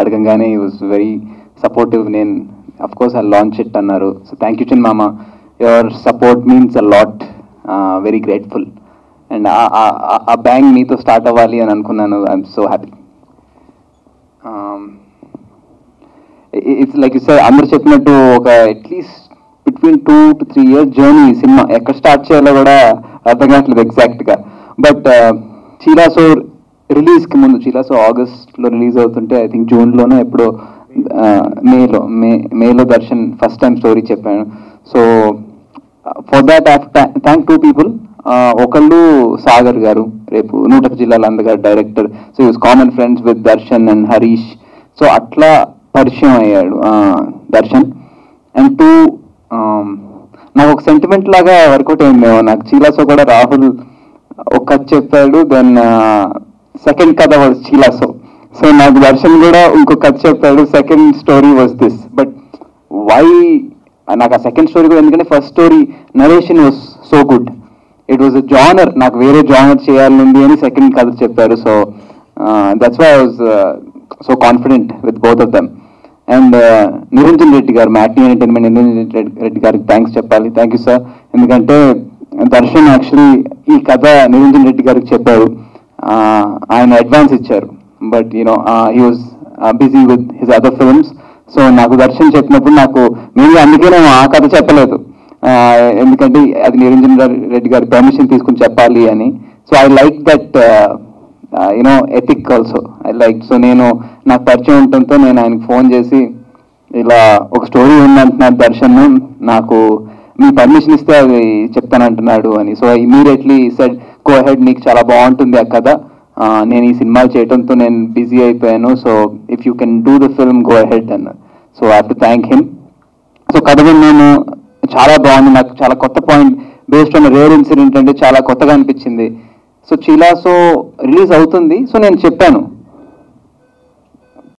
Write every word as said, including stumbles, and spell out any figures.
adagangane he was very supportive. Nen of course I'll launch it annaru. So thank you Chin Mama, your support means a lot. Uh, very grateful. And a a a bang meeto start avali ani anukunnanu. I'm so happy. Um it's like you said, amru cheppinattu oka at least between two to three year journey cinema ekka start cheyalo kuda అర్థం కావట్లేదు ఎగ్జాక్ట్గా. But చీలా so రిలీజ్కి ముందు, చీలా so ఆగస్ట్లో release అవుతుంటే I think జూన్లోనో ఎప్పుడో మేలో మే మేలో దర్శన్ ఫస్ట్ టైం స్టోరీ చెప్పాను. So for that thank two people. ఒకళ్ళు సాగర్ గారు, రేపు నూట జిల్లాల అందగారు director. So his common friends with Darshan and Harish. So అట్లా పరిచయం అయ్యాడు దర్శన్. అండ్ టూ, నాకు ఒక సెంటిమెంట్ లాగా వర్కౌట్ అయిందేమో నాకు చీలాసో కూడా. రాహుల్ ఒక కథ చెప్పాడు, దెన్ సెకండ్ కథ వాజ్ చీలాసో. సో నాకు దర్శన్ కూడా ఇంకో కథ చెప్పాడు, second story was this. But why నాకు ఆ సెకండ్ స్టోరీ కూడా, ఎందుకంటే first story narration was so good, it was a genre, నాకు వేరే జానర్ చేయాలనుంది అని సెకండ్ కథ చెప్పారు. So that's why I was so confident with both of them. And Niranjan Reddy garu, మ్యాటిక్ ఎంటర్టైన్మెంట్ నిరంజన్ రెడ్డి గారికి థ్యాంక్స్ చెప్పాలి. థ్యాంక్ యూ సార్, ఎందుకంటే దర్శన్ యాక్చువల్లీ ఈ కథ నిరంజన్ రెడ్డి గారికి చెప్పారు, ఆయన అడ్వాన్స్ ఇచ్చారు. But you know he was busy with his other films. So నాకు దర్శన్ చెప్పినప్పుడు నాకు మెయిన్గా అందుకే నేను ఆ కథ చెప్పలేదు, ఎందుకంటే అది నిరంజన్ రెడ్డి గారి పర్మిషన్ తీసుకుని చెప్పాలి అని. So I like that you know ethic also, I like. So నేను నాకు పరిచయం ఉండటంతో నేను ఆయనకు ఫోన్ చేసి ఇలా ఒక స్టోరీ ఉందంటున్నాడు దర్శన్, నాకు మీ పర్మిషన్ ఇస్తే అది చెప్తానంటున్నాడు అని. So immediately said go ahead, నీకు చాలా బాగుంటుంది ఆ కథ, నేను ఈ సినిమాలు చేయడంతో నేను బిజీ అయిపోయాను, so if you can do the film go ahead అన్న. So I have to thank him. So కథ విన్నాను, చాలా బాగుంది, నాకు చాలా కొత్త point based on rare incident అంటే చాలా కొత్తగా అనిపించింది. సో చీలాసో రిలీజ్ అవుతుంది. సో నేను చెప్పాను